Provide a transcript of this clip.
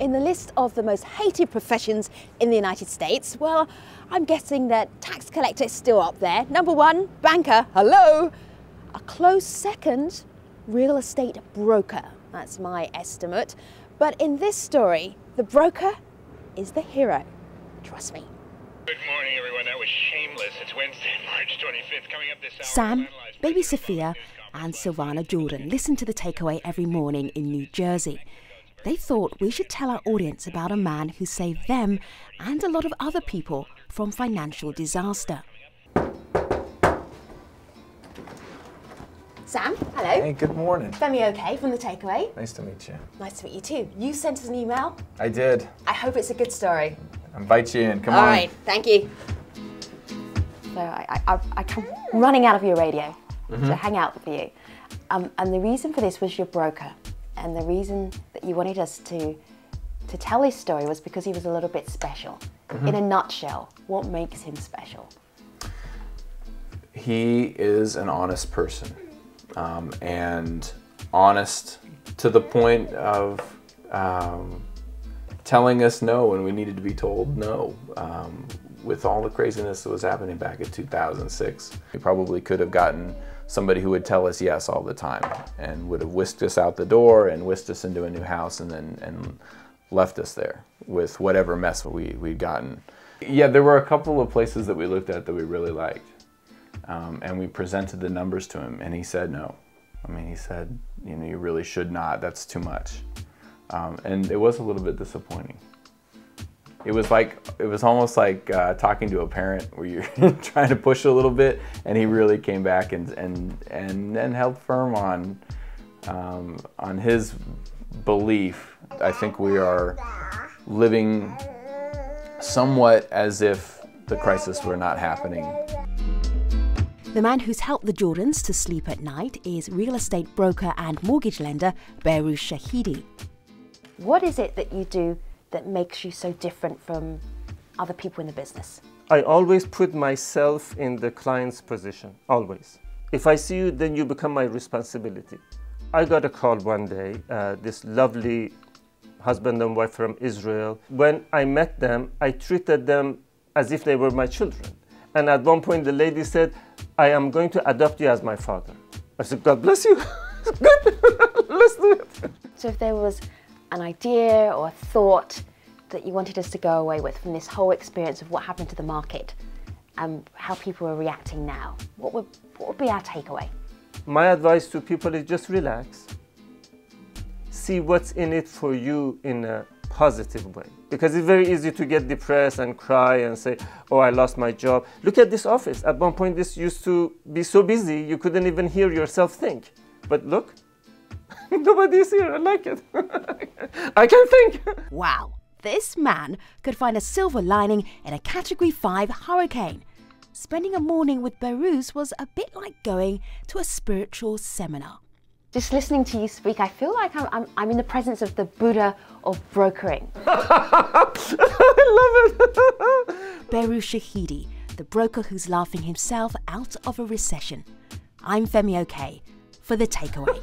In the list of the most hated professions in the United States, well, I'm guessing that tax collector is still up there. Number one, banker, hello. A close second, real estate broker. That's my estimate. But in this story, the broker is the hero. Trust me. Good morning, everyone. That was shameless. It's Wednesday, March 25th. Coming up this hour. Sam, baby Sophia, and Sylvana Jordan listen to The Takeaway every morning in New Jersey. They thought we should tell our audience about a man who saved them and a lot of other people from financial disaster. Sam, hello. Hey, good morning. Femi Oke from The Takeaway. Nice to meet you. Nice to meet you too. You sent us an email. I did. I hope it's a good story. I invite you in, come on. All right, thank you. So I come running out of your radio to hang out with you. And the reason for this was your broker. And the reason that you wanted us to tell his story was because he was a little bit special. In a nutshell, what makes him special? He is an honest person. And honest to the point of telling us no when we needed to be told no. With all the craziness that was happening back in 2006, we probably could have gotten somebody who would tell us yes all the time and would have whisked us out the door and whisked us into a new house and then left us there with whatever mess we'd gotten. Yeah, there were a couple of places that we looked at that we really liked. And we presented the numbers to him and he said no. I mean, he said, you know, you really should not, that's too much. And it was a little bit disappointing. It was like, it was almost like talking to a parent where you're trying to push a little bit, and he really came back and held firm on his belief. I think we are living somewhat as if the crisis were not happening. The man who's helped the Jordans to sleep at night is real estate broker and mortgage lender Behrooz Shahidi. What is it that you do that makes you so different from other people in the business? I always put myself in the client's position, always. If I see you, then you become my responsibility. I got a call one day, this lovely husband and wife from Israel. When I met them, I treated them as if they were my children. And at one point the lady said, I am going to adopt you as my father. I said, God bless you. Good, let's do it. So if there was an idea or a thought that you wanted us to go away with from this whole experience of what happened to the market and how people are reacting now, what would be our takeaway? My advice to people is just relax. See what's in it for you in a positive way. Because it's very easy to get depressed and cry and say, oh, I lost my job. Look at this office. At one point, this used to be so busy, you couldn't even hear yourself think. But look, nobody's here. I like it. I can think. Wow, this man could find a silver lining in a Category 5 hurricane. Spending a morning with Behrooz was a bit like going to a spiritual seminar. Just listening to you speak, I feel like I'm in the presence of the Buddha of brokering. I love it. Behrooz Shahidi, the broker who's laughing himself out of a recession. I'm Femi Oke for The Takeaway.